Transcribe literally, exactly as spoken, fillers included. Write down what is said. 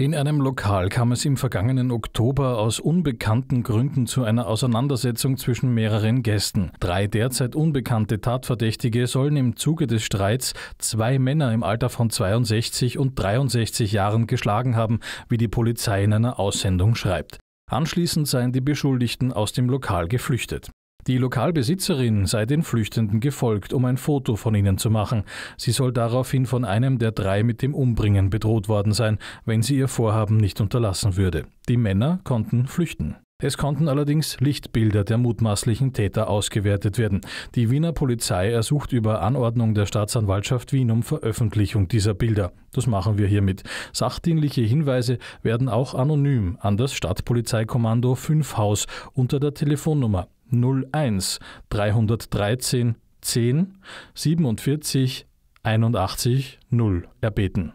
In einem Lokal kam es im vergangenen Oktober aus unbekannten Gründen zu einer Auseinandersetzung zwischen mehreren Gästen. Drei derzeit unbekannte Tatverdächtige sollen im Zuge des Streits zwei Männer im Alter von zweiundsechzig und dreiundsechzig Jahren geschlagen haben, wie die Polizei in einer Aussendung schreibt. Anschließend seien die Beschuldigten aus dem Lokal geflüchtet. Die Lokalbesitzerin sei den Flüchtenden gefolgt, um ein Foto von ihnen zu machen. Sie soll daraufhin von einem der drei mit dem Umbringen bedroht worden sein, wenn sie ihr Vorhaben nicht unterlassen würde. Die Männer konnten flüchten. Es konnten allerdings Lichtbilder der mutmaßlichen Täter ausgewertet werden. Die Wiener Polizei ersucht über Anordnung der Staatsanwaltschaft Wien um Veröffentlichung dieser Bilder. Das machen wir hiermit. Sachdienliche Hinweise werden auch anonym an das Stadtpolizeikommando Fünfhaus unter der Telefonnummer null eins drei eins drei zehn zehn siebenundvierzig einundachtzig null erbeten.